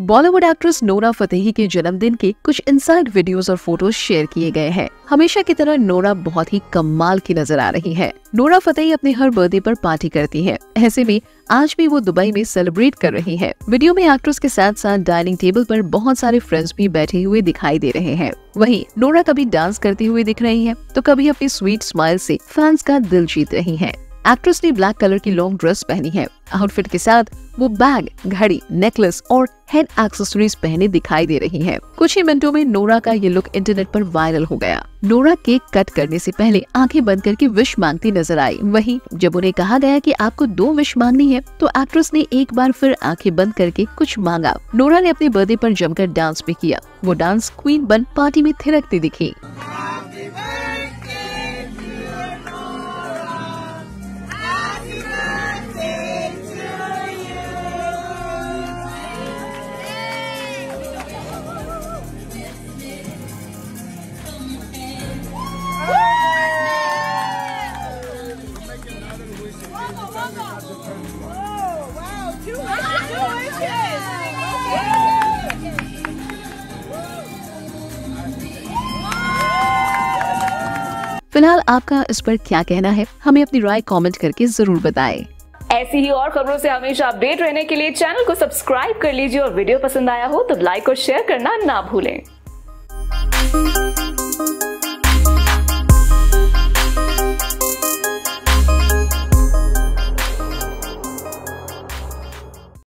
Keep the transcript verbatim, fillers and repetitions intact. Bollywood actress Nora Fatehi के जन्मदिन के कुछ इनसाइड वीडियोस और फोटोज शेयर किए गए हैं। हमेशा की तरह नोरा बहुत ही कमाल की नजर आ रही हैं। नोरा फतेही अपने हर बर्थडे पर पार्टी करती हैं। ऐसे में आज भी वो दुबई में सेलिब्रेट कर रही हैं। वीडियो में एक्ट्रेस के साथ साथ डाइनिंग टेबल पर बहुत सारे फ्रेंड्स भी बैठे हुए दिखाई दे रहे हैं। वहीं नोरा कभी डांस करते हुए दिख रही है तो कभी अपनी स्वीट स्माइल से फैंस का दिल जीत रही है। एक्ट्रेस ने ब्लैक कलर की लॉन्ग ड्रेस पहनी है। आउटफिट के साथ वो बैग, घड़ी, नेकलेस और हेड एक्सेसरीज पहने दिखाई दे रही हैं। कुछ ही मिनटों में नोरा का ये लुक इंटरनेट पर वायरल हो गया। नोरा केक कट करने से पहले आंखें बंद करके विश मांगती नजर आई। वहीं जब उन्हें कहा गया कि आपको दो विश मांगनी है तो एक्ट्रेस ने एक बार फिर आंखें बंद करके कुछ मांगा। नोरा ने अपने बर्थडे पर जमकर डांस भी किया। वो डांस क्वीन बन पार्टी में थिरकती दिखी। फिलहाल आपका इस पर क्या कहना है, हमें अपनी राय कमेंट करके जरूर बताएं। ऐसी ही और खबरों से हमेशा अपडेट रहने के लिए चैनल को सब्सक्राइब कर लीजिए और वीडियो पसंद आया हो तो लाइक और शेयर करना ना भूलें।